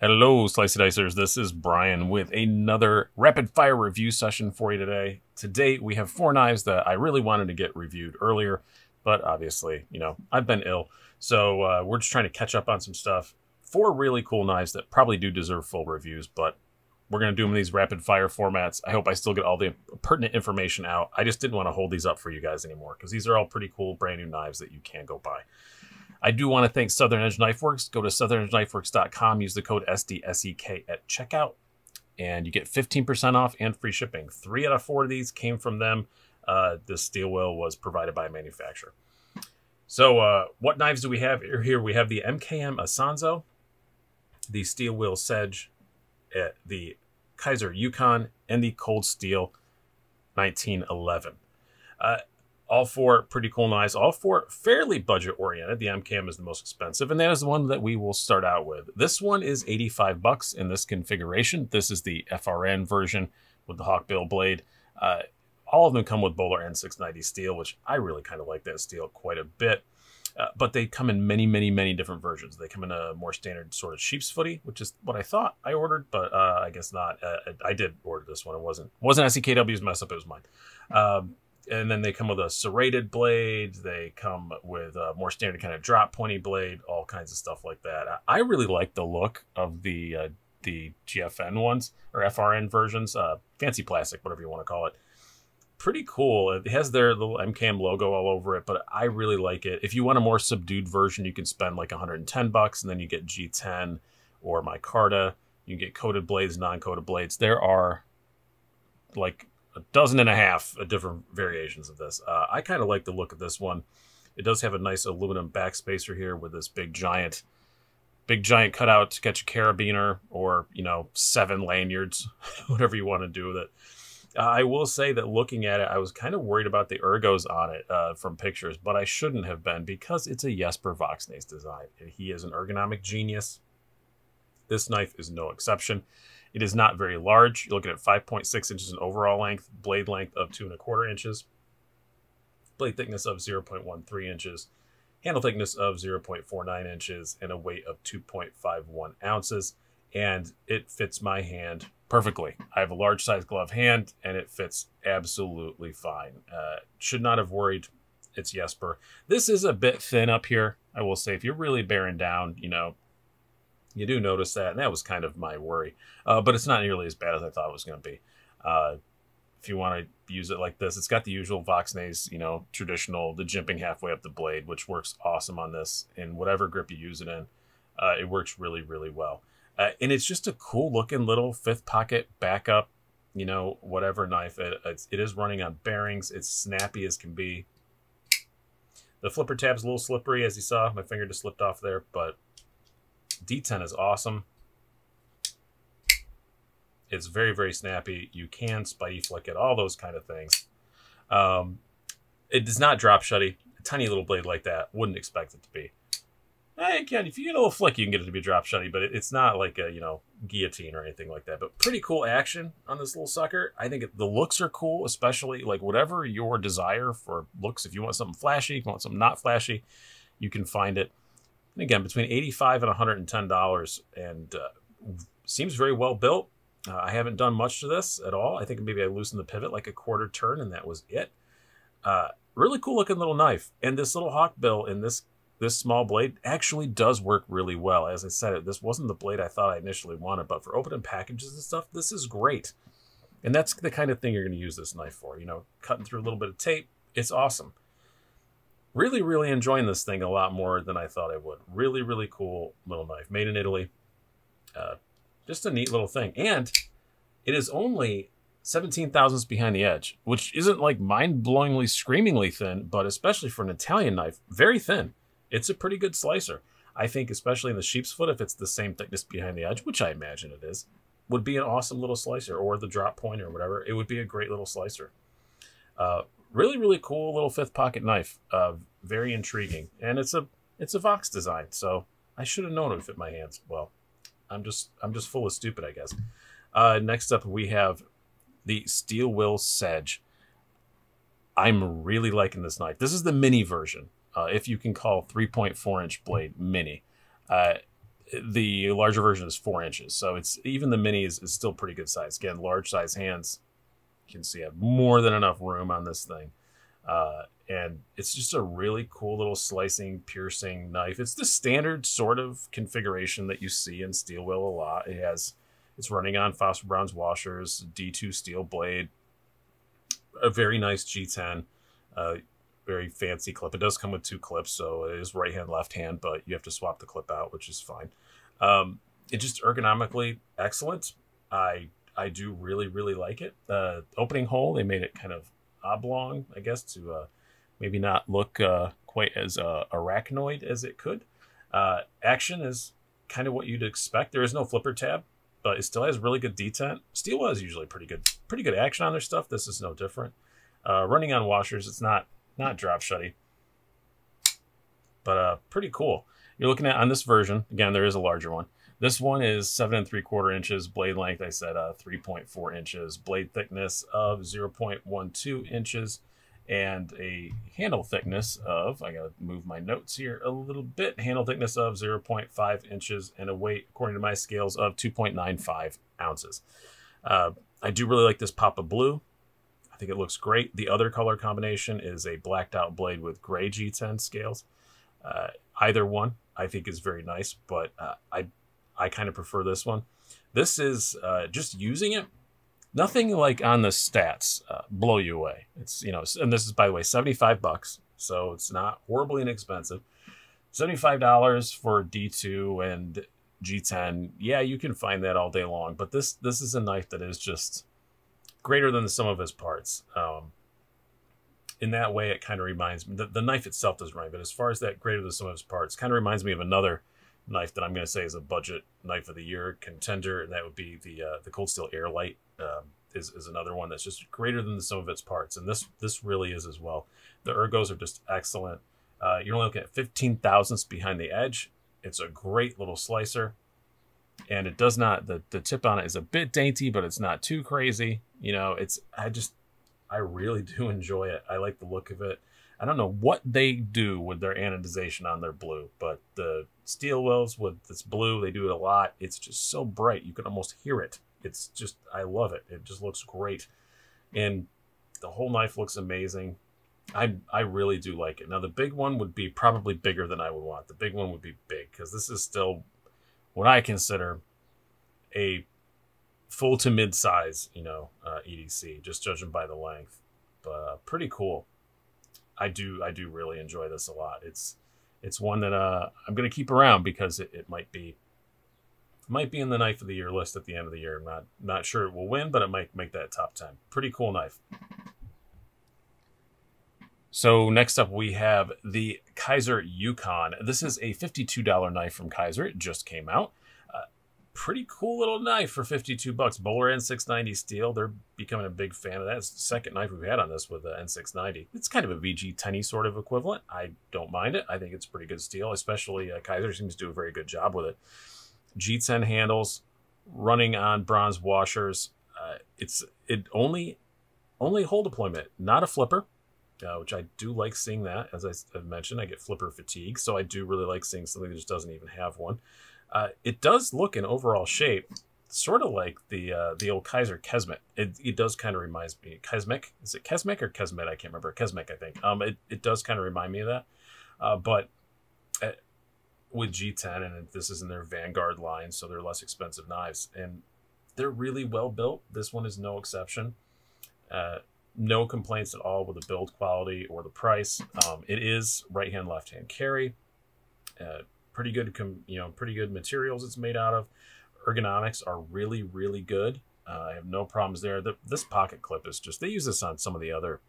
Hello, Slicey Dicers. This is Brian with another rapid fire review session for you today. Today, we have four knives that I really wanted to get reviewed earlier, but obviously, you know, I've been ill. So we're just trying to catch up on some stuff. Four really cool knives that probably do deserve full reviews, but we're going to do them in these rapid fire formats. I hope I still get all the pertinent information out. I just didn't want to hold these up for you guys anymore because these are all pretty cool brand new knives that you can go buy. I do want to thank Southern Edge Knifeworks. Go to southernedgeknifeworks.com, use the code SDSEK at checkout, and you get 15% off and free shipping. 3 out of 4 of these came from them. The steel will was provided by a manufacturer. So what knives do we have here? We have the MKM Isonzo, the Steel Will Sedge, the Kizer Yukon, and the Cold Steel 1911. All four pretty cool knives, all four fairly budget-oriented. The MKM is the most expensive, and that is the one that we will start out with. This one is $85 in this configuration. This is the FRN version with the Hawkbill blade. All of them come with Bowler N690 steel, which I really kind of like that steel quite a bit. But they come in many different versions. They come in a more standard sort of sheep's footy, which is what I thought I ordered, but I guess not. I did order this one. It wasn't SCKW's mess up. It was mine. And then they come with a serrated blade. They come with a more standard kind of drop pointy blade, all kinds of stuff like that. I really like the look of the GFN ones or FRN versions, fancy plastic, whatever you want to call it. Pretty cool. It has their little MKM logo all over it, but I really like it. If you want a more subdued version, you can spend like $110 and then you get G10 or micarta. You can get coated blades, non-coated blades. There are like a 12.5 different variations of this. I kind of like the look of this one. It does have a nice aluminum backspacer here with this big giant cutout to catch a carabiner or, you know, 7 lanyards, whatever you want to do with it. I will say that looking at it, I was kind of worried about the ergos on it from pictures, but I shouldn't have been because it's a Jesper Voxnaes design. He is an ergonomic genius. This knife is no exception. It is not very large. You're looking at 5.6 inches in overall length, blade length of 2.25 inches, blade thickness of 0.13 inches, handle thickness of 0.49 inches, and a weight of 2.51 ounces. And it fits my hand perfectly. I have a large size glove hand and it fits absolutely fine. Should not have worried. It's Jesper. This is a bit thin up here. I will say if you're really bearing down, you know, you do notice that. And that was kind of my worry, but it's not nearly as bad as I thought it was going to be. If you want to use it like this, it's got the usual Voxnaes, you know, traditional, the jimping halfway up the blade, which works awesome on this in whatever grip you use it in. It works really, really well. And it's just a cool looking little 5th pocket backup, you know, whatever knife. It is running on bearings. It's snappy as can be. The flipper tab's a little slippery, as you saw. My finger just slipped off there, but D10 is awesome. It's very, very snappy. You can spidey flick it, all those kind of things. It does not drop shutty. A tiny little blade like that, wouldn't expect it to be. Again, if you get a little flick, you can get it to be drop shotty, but it's not like a, you know, guillotine or anything like that. But pretty cool action on this little sucker. I think the looks are cool, especially like whatever your desire for looks. If you want something flashy, if you want something not flashy, you can find it. And again, between $85 and $110, and seems very well built. I haven't done much to this at all. I think maybe I loosened the pivot like a quarter turn, and that was it. Really cool looking little knife, and this little hawkbill in this small blade actually does work really well. As I said, this wasn't the blade I thought I initially wanted, but for opening packages and stuff, this is great. And that's the kind of thing you're going to use this knife for, you know, cutting through a little bit of tape. It's awesome. Really, really enjoying this thing a lot more than I thought I would. Really, really cool little knife made in Italy. Just a neat little thing. And it is only 17 thousandths behind the edge, which isn't like mind-blowingly, screamingly thin, but especially for an Italian knife, very thin. It's a pretty good slicer. I think especially in the sheep's foot, if it's the same thickness behind the edge, which I imagine it is, would be an awesome little slicer, or the drop point or whatever. It would be a great little slicer. Really, really cool little 5th pocket knife. Very intriguing. And it's a Vox design, so I should have known it would fit my hands. Well, I'm just full of stupid, I guess. Next up, we have the Steel Will Sedge. I'm really liking this knife. This is the mini version. If you can call 3.4 inch blade mini, The larger version is 4 inches. So it's even the mini is still pretty good size. Again, large size hands. You can see I have more than enough room on this thing. And it's just a really cool little slicing, piercing knife. It's the standard sort of configuration that you see in Steel Will a lot. It's running on Foster Brown's washers, D2 steel blade, a very nice G10, very fancy clip. It does come with 2 clips, so it is right hand, left hand, but you have to swap the clip out, which is fine. It's just ergonomically excellent. I do really, really like it. Opening hole, they made it kind of oblong, I guess, to maybe not look quite as arachnoid as it could. Action is kind of what you'd expect. There is no flipper tab, but it still has really good detent. Steel Will is usually pretty good action on their stuff. This is no different. Running on washers, it's not drop shutty, but pretty cool. You're looking at on this version again. There is a larger one. This one is 7 3/4 inches, blade length, I said 3.4 inches, blade thickness of 0.12 inches, and a handle thickness of, I gotta move my notes here a little bit, handle thickness of 0.5 inches, and a weight, according to my scales, of 2.95 ounces. I do really like this pop of blue. I think it looks great. The other color combination is a blacked out blade with gray G10 scales. Either one I think is very nice, but I kind of prefer this one. This is just using it. Nothing like on the stats blow you away. It's, you know, and this is, by the way, $75, so it's not horribly inexpensive. $75 for D2 and G10. Yeah, you can find that all day long, but this is a knife that is just greater than the sum of its parts. In that way, it kind of reminds me, the knife itself doesn't rhyme, but as far as that greater than the sum of its parts, kind of reminds me of another knife that I'm going to say is a budget knife of the year contender, and that would be the Cold Steel Air Light. Is another one that's just greater than the sum of its parts, and this really is as well. The ergos are just excellent. You're only looking at 15 thousandths behind the edge. It's a great little slicer, and it does not, the tip on it is a bit dainty, but it's not too crazy. You know, I really do enjoy it. I like the look of it. I don't know what they do with their anodization on their blue, but the Steel Wills with this blue, they do it a lot. It's just so bright. You can almost hear it. It's just, I love it. It just looks great. And the whole knife looks amazing. I really do like it. Now, the big one would be probably bigger than I would want. The big one would be big, because this is still what I consider a full to mid-size, you know, EDC, just judging by the length. But pretty cool. I do really enjoy this a lot. It's one that I'm going to keep around, because it might be in the knife of the year list at the end of the year. I'm not sure it will win, but it might make that top 10. Pretty cool knife. So next up we have the Kizer Yukon. This is a $52 knife from Kizer. It just came out. Pretty cool little knife for $52. Bowler N690 steel. They're becoming a big fan of that. It's the second knife we've had on this with the N690. It's kind of a VG10 sort of equivalent. I don't mind it. I think it's pretty good steel, especially Kizer seems to do a very good job with it. G10 handles, running on bronze washers. It's only hole deployment, not a flipper, which I do like seeing that. As I've mentioned, I get flipper fatigue, so I do really like seeing something that just doesn't even have one. It does look in overall shape sort of like the old Kizer Kesmic. It does kind of reminds me, Kesmic, is it Kesmic or Kesmet? I can't remember. Kesmic, I think. It does kind of remind me of that, but with G10, and this is in their Vanguard line, so they're less expensive knives, and they're really well built. This one is no exception. No complaints at all with the build quality or the price. It is right hand, left hand carry. Pretty good, pretty good materials it's made out of. Ergonomics are really, really good. I have no problems there. This pocket clip is just, they use this on some of the other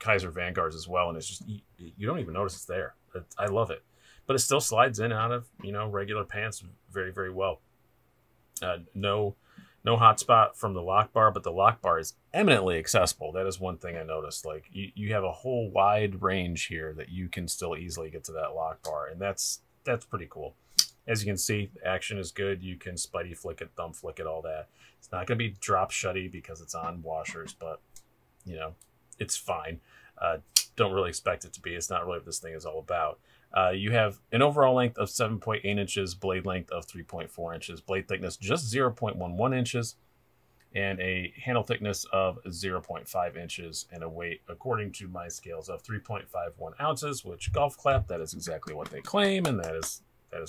Kizer Vanguards as well, and it's just, you don't even notice it's there. I love it. But it still slides in and out of, regular pants very, very well. No hot spot from the lock bar, but the lock bar is eminently accessible. That is one thing I noticed. Like, you have a whole wide range here that you can still easily get to that lock bar, and that's pretty cool. As you can see, action is good. You can spidey flick it, thumb flick it, all that. It's not going to be drop shutty because it's on washers, but, it's fine. Don't really expect it to be. It's not really what this thing is all about. You have an overall length of 7.8 inches, blade length of 3.4 inches, blade thickness just 0.11 inches, and a handle thickness of 0.5 inches, and a weight, according to my scales, of 3.51 ounces, which golf clap, that is exactly what they claim, and that is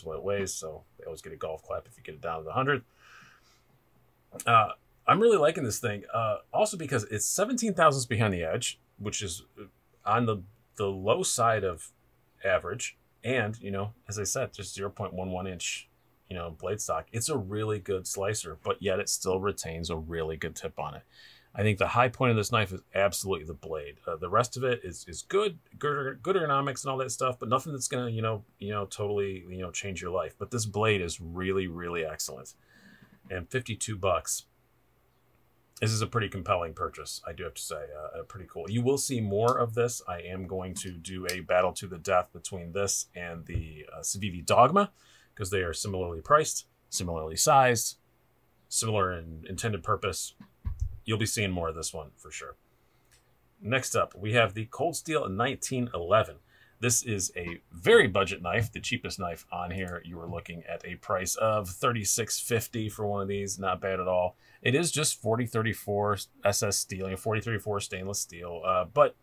what it weighs, so they always get a golf clap if you get it down to the 100th. I'm really liking this thing, also because it's 17 thousandths behind the edge, which is on the low side of average, and, you know, as I said, just 0.11 inch, you know, blade stock. It's a really good slicer, but yet it still retains a really good tip on it. I think the high point of this knife is absolutely the blade. The rest of it is good ergonomics and all that stuff, but nothing that's gonna, you know, totally, you know, change your life. But this blade is really, really excellent. And $52. This is a pretty compelling purchase, I do have to say. Pretty cool. You will see more of this. I am going to do a battle to the death between this and the Civivi Dogma, because they are similarly priced, similarly sized, similar in intended purpose. You'll be seeing more of this one for sure. Next up, we have the Cold Steel 1911. This is a very budget knife, the cheapest knife on here. You are looking at a price of $36.50 for one of these. Not bad at all. It is just 40-34 SS steel, 40-34 stainless steel. But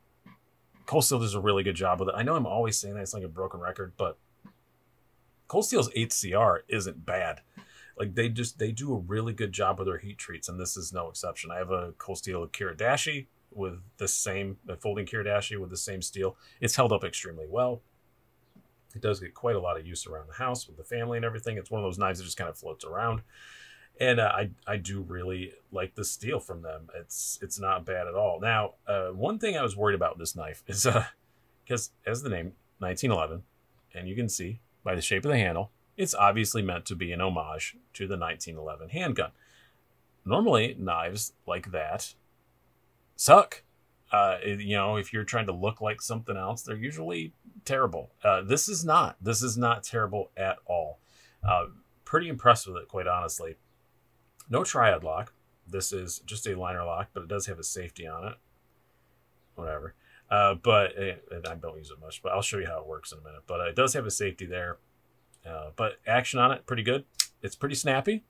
Cold Steel does a really good job with it. I know I'm always saying that, it's like a broken record, but Cold Steel's 8CR isn't bad. Like, they do a really good job with their heat treats, and this is no exception. I have a Cold Steel Kiridashi with the same, a folding Kiridashi with the same steel. It's held up extremely well. It does get quite a lot of use around the house with the family and everything. It's one of those knives that just kind of floats around. And I do really like the steel from them. It's not bad at all. Now, one thing I was worried about with this knife is, because as the name, 1911, and you can see by the shape of the handle, it's obviously meant to be an homage to the 1911 handgun. Normally, knives like that suck. You know, if you're trying to look like something else, they're usually terrible. This is not terrible at all. Pretty impressed with it, quite honestly. No triad lock. This is just a liner lock, but it does have a safety on it. Whatever. But and I don't use it much, but I'll show you how it works in a minute. But it does have a safety there. But action on it, pretty good. It's pretty snappy.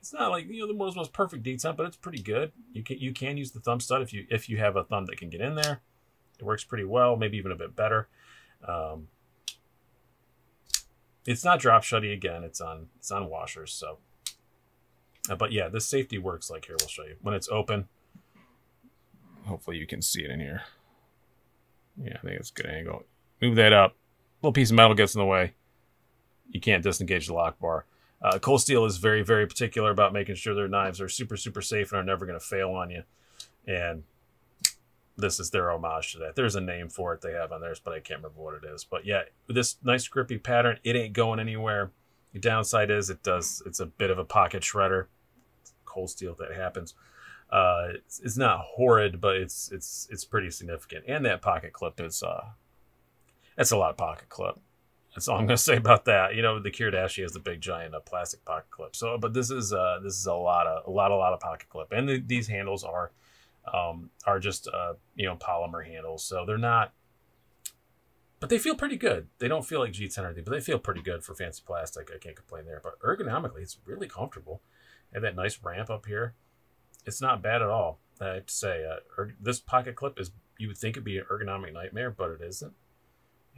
It's not like, you know, the world's most perfect detent, but it's pretty good. You can use the thumb stud if you have a thumb that can get in there. It works pretty well, maybe even a bit better. It's not drop shutty again. It's on washers. So, but yeah, this safety works like here. We'll show you when it's open. Hopefully you can see it in here. Yeah, I think it's a good angle. Move that up. Little piece of metal gets in the way. You can't disengage the lock bar. Cold Steel is very, very particular about making sure their knives are super, super safe and are never going to fail on you. And this is their homage to that. There's a name for it they have on theirs, but I can't remember what it is. But yeah, this nice grippy pattern, it ain't going anywhere. The downside is it's a bit of a pocket shredder. Cold Steel, that happens. It's not horrid, but it's pretty significant. And that pocket clip is, that's a lot of pocket clip. That's all I'm going to say about that. You know, the Kiridashi has the big giant plastic pocket clip. So, but this is a lot of pocket clip, and these handles are just you know, polymer handles, so they're not. But they feel pretty good. They don't feel like G10 or anything, but they feel pretty good for fancy plastic. I can't complain there. But ergonomically, it's really comfortable, and that nice ramp up here, it's not bad at all. I have to say, this pocket clip is, you would think it'd be an ergonomic nightmare, but it isn't.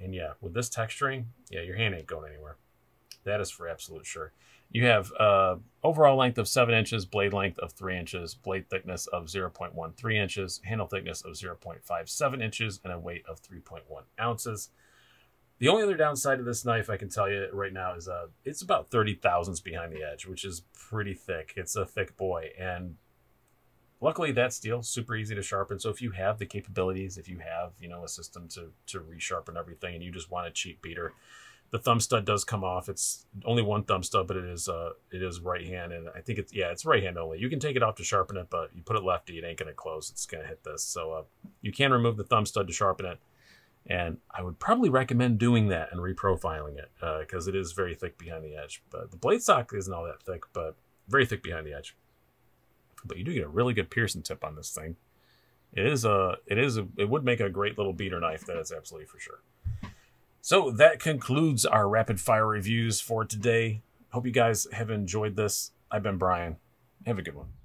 And yeah, with this texturing, yeah, your hand ain't going anywhere. That is for absolute sure. You have overall length of 7 inches, blade length of 3 inches, blade thickness of 0.13 inches, handle thickness of 0.57 inches, and a weight of 3.1 ounces. The only other downside of this knife I can tell you right now is it's about 30 thousandths behind the edge, which is pretty thick. It's a thick boy, and luckily, that steel super easy to sharpen. So if you have the capabilities, if you have, you know, a system to resharpen everything, and you just want a cheap beater, the thumb stud does come off. It's only one thumb stud, but it is right hand, and I think it's right hand only. You can take it off to sharpen it, but you put it lefty, it ain't gonna close. It's gonna hit this. So you can remove the thumb stud to sharpen it, and I would probably recommend doing that and reprofiling it because it is very thick behind the edge. But the blade stock isn't all that thick, but very thick behind the edge. But you do get a really good piercing tip on this thing. It would make a great little beater knife. That is absolutely for sure. So that concludes our rapid fire reviews for today. Hope you guys have enjoyed this. I've been Brian. Have a good one.